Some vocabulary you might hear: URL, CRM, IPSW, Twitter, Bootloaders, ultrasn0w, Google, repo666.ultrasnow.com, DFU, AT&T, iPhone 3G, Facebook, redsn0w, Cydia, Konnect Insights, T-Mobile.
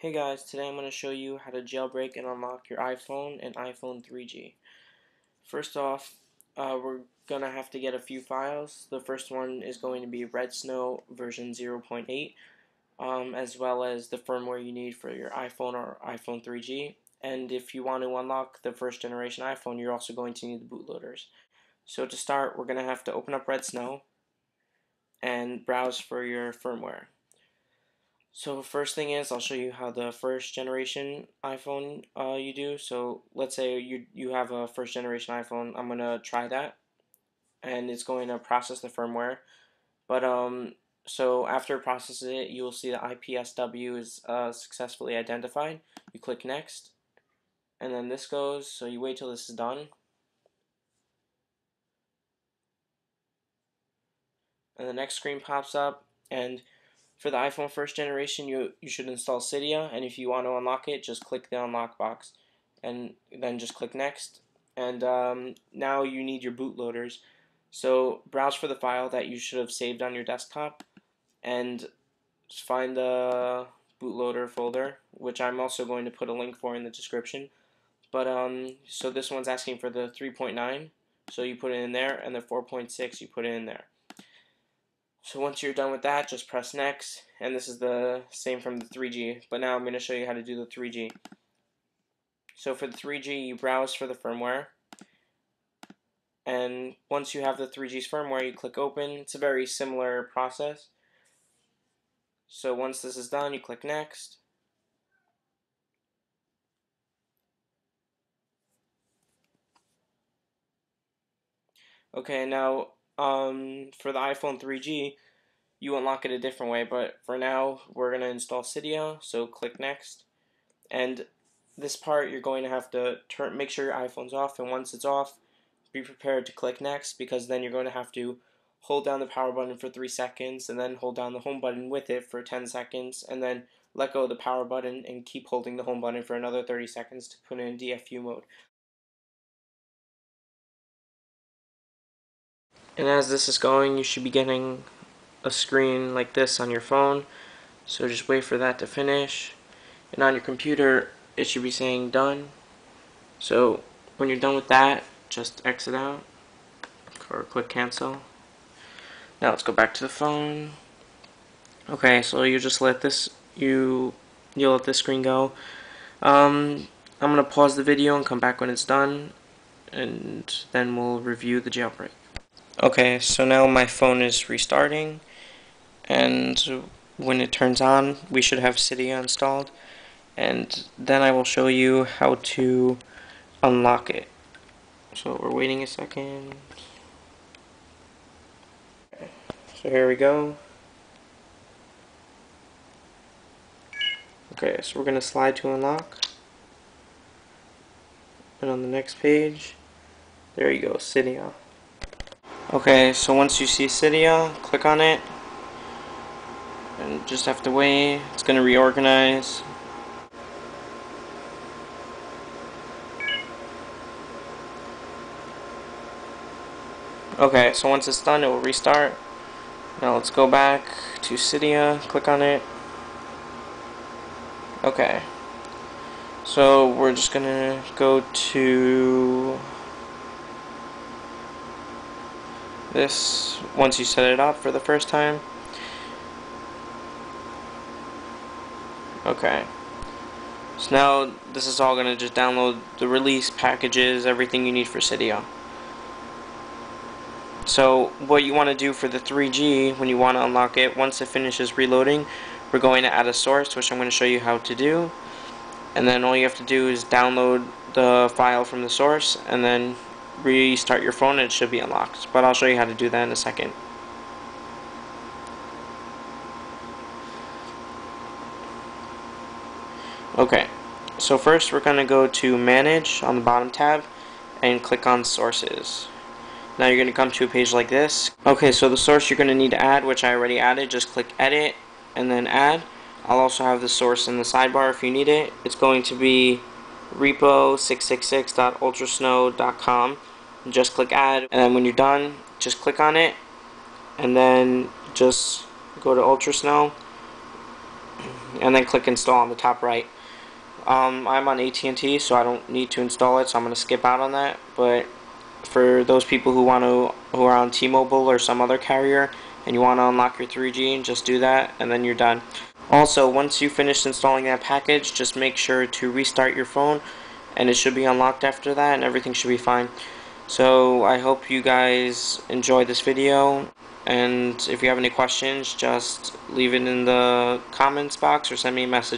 Hey guys, today I'm going to show you how to jailbreak and unlock your iPhone and iPhone 3G. First off, we're going to have to get a few files. The first one is going to be redsn0w version 0.8, as well as the firmware you need for your iPhone or iPhone 3G. And if you want to unlock the first generation iPhone, you're also going to need the bootloaders. So to start, we're going to have to open up redsn0w and browse for your firmware. So first thing is, I'll show you how the first generation iPhone you do. So let's say you have a first generation iPhone. I'm gonna try that, and it's going to process the firmware. But so after it processes it, you will see the IPSW is successfully identified. You click next, and then this goes. So you wait till this is done, and the next screen pops up and. For the iPhone first generation, you should install Cydia, and if you want to unlock it, just click the unlock box, and then just click next. And now you need your bootloaders. So browse for the file that you should have saved on your desktop, and find the bootloader folder, which I'm also going to put a link for in the description. But so this one's asking for the 3.9, so you put it in there, and the 4.6 you put it in there. So once you're done with that, just press next, and this is the same from the 3G, but now I'm going to show you how to do the 3G. So for the 3G, you browse for the firmware, and once you have the 3G's firmware, you click open. It's a very similar process. So once this is done, you click next. Okay, now for the iPhone 3G, you unlock it a different way, but for now, we're going to install Cydia, so click next. And this part, you're going to have to make sure your iPhone's off, and once it's off, be prepared to click next, because then you're going to have to hold down the power button for 3 seconds, and then hold down the home button with it for 10 seconds, and then let go of the power button and keep holding the home button for another 30 seconds to put it in DFU mode. And as this is going, you should be getting a screen like this on your phone. So just wait for that to finish. And on your computer, it should be saying done. So when you're done with that, just exit out or click cancel. Now let's go back to the phone. Okay, so you just let this you'll let this screen go. I'm gonna pause the video and come back when it's done, and then we'll review the jailbreak. Okay, so now my phone is restarting, and when it turns on, we should have Cydia installed, and then I will show you how to unlock it. So we're waiting a second. Okay, so here we go. Okay, so we're going to slide to unlock, and on the next page, there you go, Cydia. Okay, so once you see Cydia, click on it, and just have to wait. It's going to reorganize. Okay, so once it's done, it will restart. Now let's go back to Cydia, click on it. Okay, so we're just going to go to this once you set it up for the first time. Okay, so now this is all going to just download the release packages, everything you need for Cydia. So what you want to do for the 3G when you want to unlock it, once it finishes reloading, we're going to add a source, which I'm going to show you how to do, and then all you have to do is download the file from the source and then restart your phone and it should be unlocked, but I'll show you how to do that in a second. Okay, so first we're going to go to manage on the bottom tab and click on sources. Now you're going to come to a page like this. Okay, so the source you're going to need to add, which I already added, just click edit and then add. I'll also have the source in the sidebar if you need it. It's going to be repo666.ultrasnow.com. Just click add, and then when you're done, just click on it and then just go to ultrasnow and then click install on the top right. I'm on AT&T, so I don't need to install it, so I'm going to skip out on that. But for those people who are on T-Mobile or some other carrier and you want to unlock your 3G, just do that and then you're done. Also, once you finish installing that package, just make sure to restart your phone and it should be unlocked after that and everything should be fine. So I hope you guys enjoyed this video, and if you have any questions, just leave it in the comments box or send me a message.